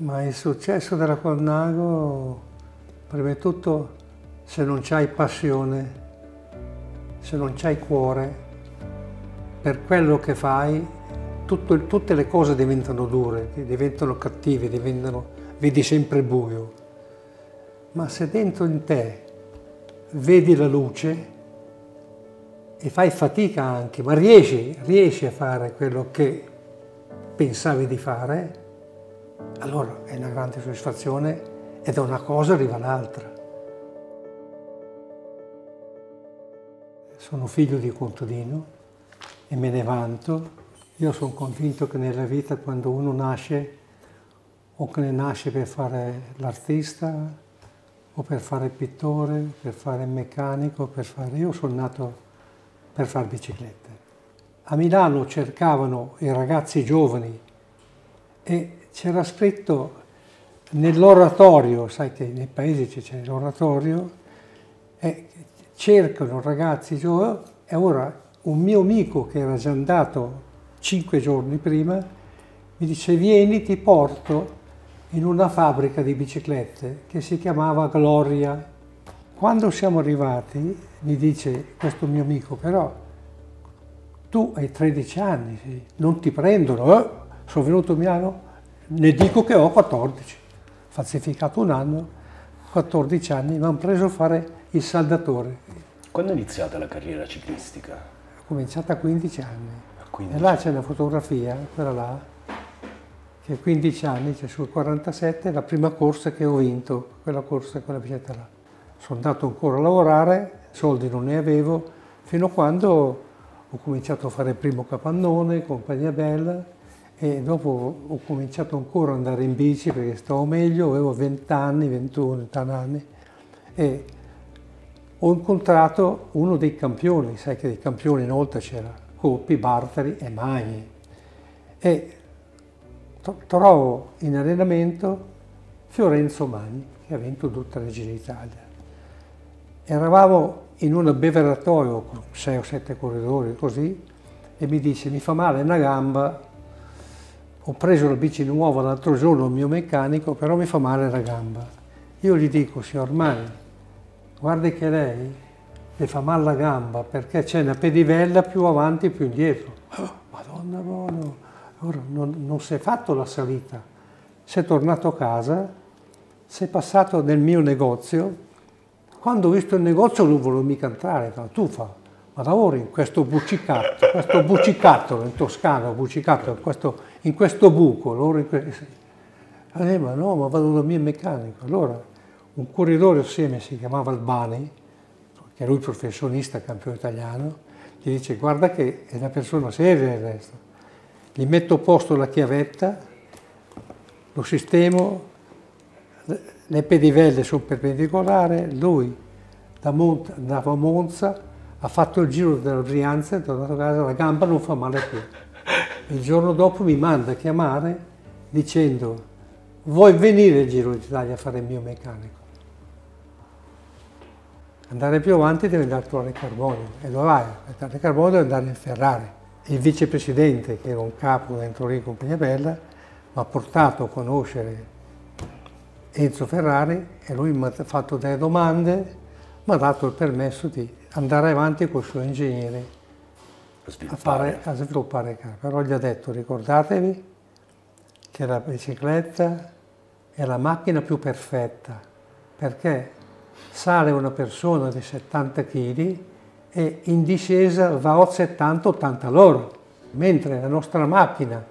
Ma il successo della Colnago, prima di tutto, se non c'hai passione, se non c'hai cuore per quello che fai, tutte le cose diventano dure, diventano cattive, vedi sempre il buio. Ma se dentro in te vedi la luce e fai fatica anche, ma riesci a fare quello che pensavi di fare, allora è una grande soddisfazione e da una cosa arriva l'altra. Sono figlio di contadino e me ne vanto. Io sono convinto che nella vita quando uno nasce o che ne nasce per fare l'artista o per fare il pittore, per fare il meccanico, per fare... Io sono nato per fare biciclette. A Milano cercavano i ragazzi giovani e c'era scritto nell'oratorio, sai che nei paesi c'è l'oratorio, e cercano ragazzi giovani, e ora un mio amico che era già andato 5 giorni prima mi dice: vieni, ti porto in una fabbrica di biciclette che si chiamava Gloria. Quando siamo arrivati, mi dice questo mio amico, però tu hai 13 anni, sì, non ti prendono, eh? Sono venuto a Milano. Ne dico che ho 14, falsificato un anno, 14 anni, mi hanno preso a fare il saldatore. Quando è iniziata la carriera ciclistica? Ho cominciato a 15 anni. A 15. E là c'è una fotografia, quella là, che a 15 anni, cioè sul 47, la prima corsa che ho vinto, quella corsa, quella bicicletta là. Sono andato ancora a lavorare, soldi non ne avevo, fino a quando ho cominciato a fare il primo capannone, compagnia bella, e dopo ho cominciato ancora ad andare in bici perché stavo meglio, avevo 20 anni, 21, 21 anni, e ho incontrato uno dei campioni, sai che dei campioni inoltre c'era Coppi, Bartali e Manni, e trovo in allenamento Fiorenzo Magni che ha vinto tutta la Giro d'Italia. Eravamo in un abbeveratoio con 6 o 7 corridori così, e mi dice: mi fa male una gamba. Ho preso la bici nuova l'altro giorno al mio meccanico, però mi fa male la gamba. Io gli dico: signor Manni, guardi che lei le fa male la gamba perché c'è una pedivella più avanti e più indietro. Oh, Madonna, buono! Allora, non si è fatto la salita. Si è tornato a casa, si è passato nel mio negozio. Quando ho visto il negozio non volevo mica entrare, tu fa. Ma lavori in questo bucicattolo in toscano, bucicattolo, in questo buco. Loro ma no, ma vado dal mio meccanico. Allora, un corridore assieme si chiamava Albani, che è lui professionista, campione italiano, gli dice: guarda che è una persona seria il resto. Gli metto a posto la chiavetta, lo sistemo, le pedivelle sono perpendicolari, lui andava a Monza, ha fatto il giro della Brianza, è tornato a casa, la gamba non fa male più. Il giorno dopo mi manda a chiamare dicendo: vuoi venire al Giro d'Italia a fare il mio meccanico? Andare più avanti deve andare a trovare Carmoni. E dove vai? A trovare Carmoni deve andare in Ferrari. Il vicepresidente, che era un capo dentro lì in Compagnia Bella, mi ha portato a conoscere Enzo Ferrari e lui mi ha fatto delle domande, mi ha dato il permesso di andare avanti col suo ingegnere a sviluppare il carro. Però gli ha detto: ricordatevi che la bicicletta è la macchina più perfetta perché sale una persona di 70 kg e in discesa va a 70-80 l'ora, mentre la nostra macchina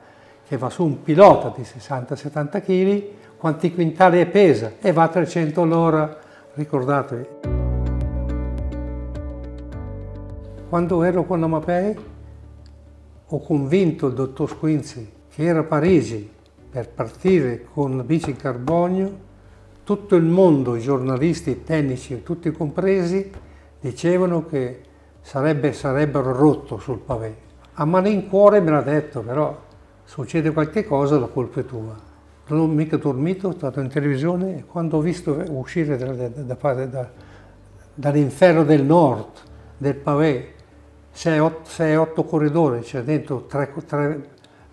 che va su un pilota di 60-70 kg quanti quintali è pesa e va a 300 l'ora, ricordatevi. Quando ero con la Mapei ho convinto il dottor Squinzi che era a Parigi per partire con la bici in carbonio. Tutto il mondo, i giornalisti, i tecnici, tutti compresi, dicevano che sarebbero rotto sul pavé. A malincuore me l'ha detto, però succede qualche cosa, la colpa è tua. Non ho mica dormito, sono stato in televisione e quando ho visto uscire dall'inferno del nord, del pavé, 6-8 corridori, c'è dentro 3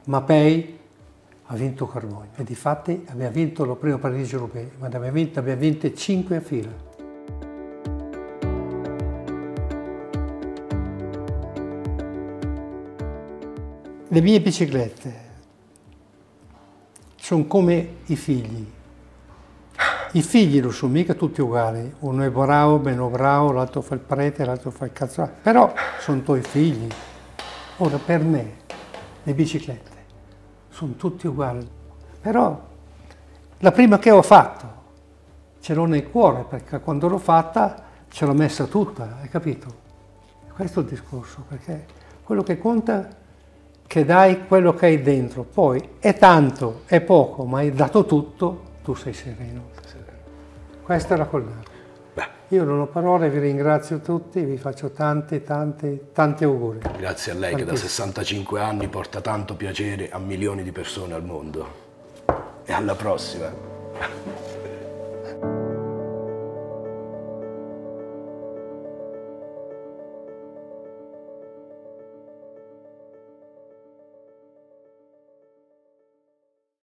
Mapei, ha vinto Carmoni. E difatti abbiamo vinto la prima Parigi europea, ma ne abbiamo vinte 5 a fila. Le mie biciclette sono come i figli. I figli non sono mica tutti uguali, uno è bravo, meno bravo, l'altro fa il prete, l'altro fa il cazzo, però sono tuoi figli. Ora per me le biciclette sono tutte uguali, però la prima che ho fatto ce l'ho nel cuore, perché quando l'ho fatta ce l'ho messa tutta, hai capito? Questo è il discorso, perché quello che conta è che dai quello che hai dentro, poi è tanto, è poco, ma hai dato tutto, tu sei sereno. Questa è la Colnago. Io non ho parole, vi ringrazio tutti, vi faccio tanti auguri. Grazie a lei che da 65 anni porta tanto piacere a milioni di persone al mondo. E alla prossima.